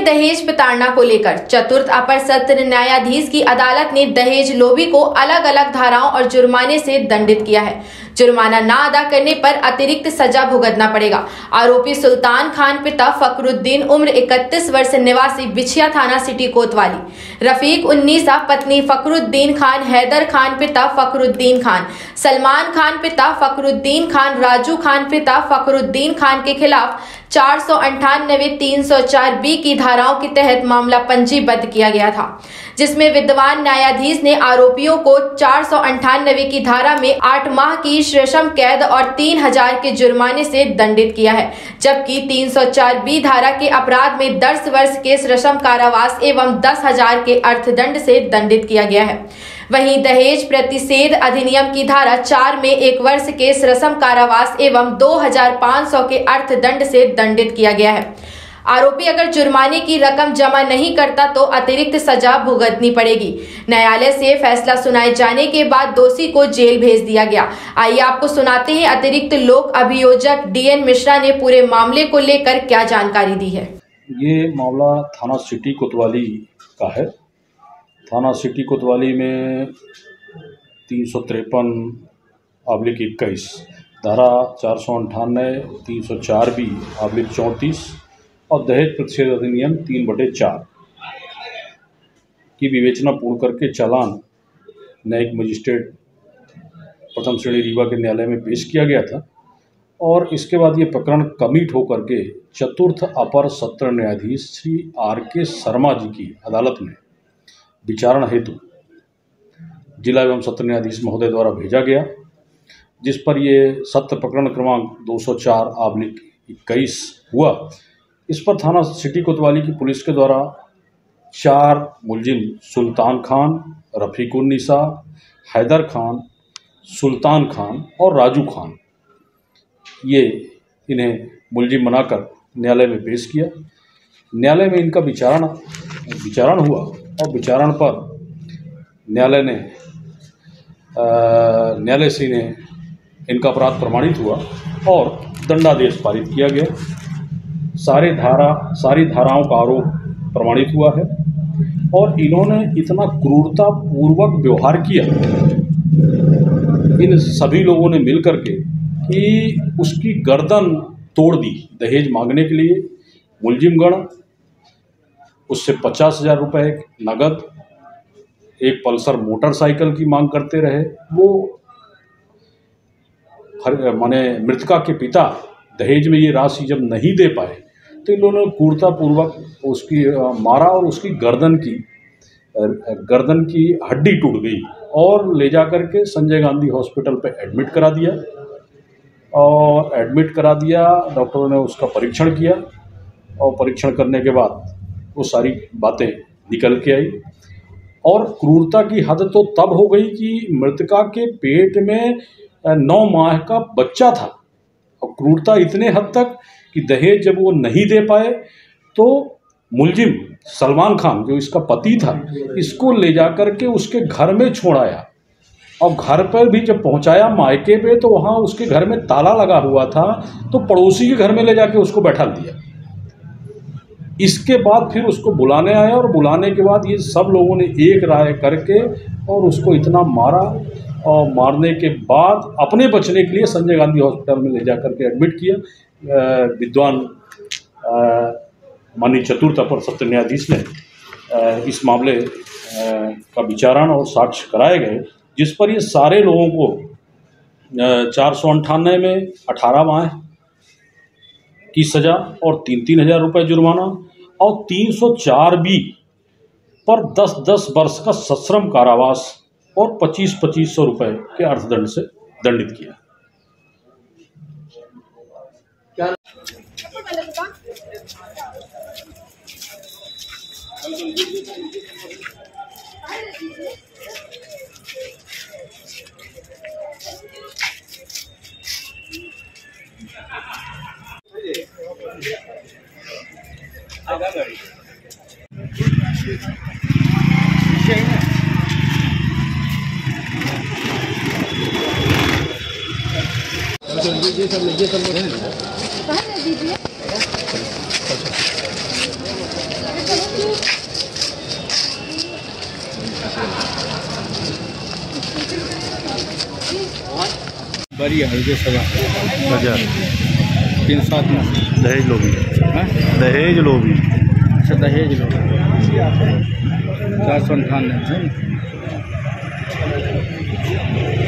में दहेज प्रताड़ना को लेकर चतुर्थ अपर सत्र न्यायाधीश की अदालत ने दहेज लोभी को अलग अलग धाराओं और जुर्माने से दंडित किया है। जुर्माना न अदा करने पर अतिरिक्त सजा भुगतना पड़ेगा। आरोपी सुल्तान खान पिता फकरुद्दीन उम्र 31 वर्ष निवासी बिछिया थाना सिटी कोतवाली, रफीक 19 पत्नी फकरुद्दीन खान, हैदर खान पिता फकरुद्दीन खान, सलमान खान पिता फकरुद्दीन खान, राजू खान पिता फकरुद्दीन खान के खिलाफ 498-304B की धाराओं के तहत मामला पंजीबद्ध किया गया था, जिसमें विद्वान न्यायाधीश ने आरोपियों को 498 की धारा में 8 माह की सश्रम कैद और 3000 के जुर्माने से दंडित किया है, जबकि 304B धारा के अपराध में 10 वर्ष के सश्रम कारावास एवं 10,000 के अर्थदंड से दंडित किया गया है। वहीं दहेज प्रतिषेध अधिनियम की धारा 4 में 1 वर्ष के सश्रम कारावास एवं 2,500 के अर्थदंड से दंडित किया गया है। आरोपी अगर जुर्माने की रकम जमा नहीं करता तो अतिरिक्त सजा भुगतनी पड़ेगी। न्यायालय से फैसला सुनाए जाने के बाद दोषी को जेल भेज दिया गया। आइए आपको सुनाते हैं अतिरिक्त लोक अभियोजक DN मिश्रा ने पूरे मामले को लेकर क्या जानकारी दी है। ये मामला थाना सिटी कोतवाली का है। थाना सिटी कोतवाली में 353/21 धारा 498 304B/34 और दहेज प्रतिषेध अधिनियम 3/4 की विवेचना पूर्ण करके चालान न्यायिक मजिस्ट्रेट प्रथम श्रेणी रीवा के न्यायालय में पेश किया गया था और इसके बाद ये प्रकरण कमिट होकर के चतुर्थ अपर सत्र न्यायाधीश श्री R K Sharma जी की अदालत में विचारण हेतु जिला एवं सत्र न्यायाधीश महोदय द्वारा भेजा गया, जिस पर ये सत्र प्रकरण क्रमांक 204/21 हुआ। इस पर थाना सिटी कोतवाली की पुलिस के द्वारा 4 मुलजिम सुल्तान खान, रफीक उन्नीसा, हैदर खान, सुल्तान खान और राजू खान, ये इन्हें मुलजिम बनाकर न्यायालय में पेश किया। न्यायालय में इनका विचारण हुआ और विचारण पर न्यायालय से इनका अपराध प्रमाणित हुआ और दंडादेश पारित किया गया। सारी धाराओं का आरोप प्रमाणित हुआ है और इन्होंने इतना क्रूरतापूर्वक व्यवहार किया इन सभी लोगों ने मिलकर के कि उसकी गर्दन तोड़ दी। दहेज मांगने के लिए मुलजिमगण उससे 50,000 रुपये नगद, एक पल्सर मोटरसाइकिल की मांग करते रहे। वो माने मृतका के पिता दहेज में ये राशि जब नहीं दे पाए तो इन लोगों ने क्रूरतापूर्वक उसकी मारा और उसकी गर्दन की हड्डी टूट गई और ले जा कर के संजय गांधी हॉस्पिटल पे एडमिट करा दिया। डॉक्टरों ने उसका परीक्षण किया और परीक्षण करने के बाद वो सारी बातें निकल के आई और क्रूरता की हद तो तब हो गई कि मृतका के पेट में 9 माह का बच्चा था। और क्रूरता इतने हद तक कि दहेज जब वो नहीं दे पाए तो मुलजिम सलमान खान, जो इसका पति था, इसको ले जा कर के उसके घर में छोड़ाया और घर पर भी जब पहुंचाया मायके पे तो वहाँ उसके घर में ताला लगा हुआ था, तो पड़ोसी के घर में ले जाके उसको बैठा दिया। इसके बाद फिर उसको बुलाने आया और बुलाने के बाद ये सब लोगों ने एक राय करके और उसको इतना मारा और मारने के बाद अपने बचने के लिए संजय गांधी हॉस्पिटल में ले जा करके एडमिट किया। विद्वान माननीय चतुर्थ अपर सत्र न्यायाधीश ने इस मामले का विचारण और साक्ष्य कराए गए, जिस पर ये सारे लोगों को 498 में 18 माह की सज़ा और 3,000 रुपये जुर्माना और 304B पर 10 वर्ष का सश्रम कारावास और 2,500-2,500 रुपये के अर्थदंड से दंडित किया। ये सब बड़ी हल्दी सभा बाजार 3-7 में दहेज लोबी अच्छा दहेज लोबी 498।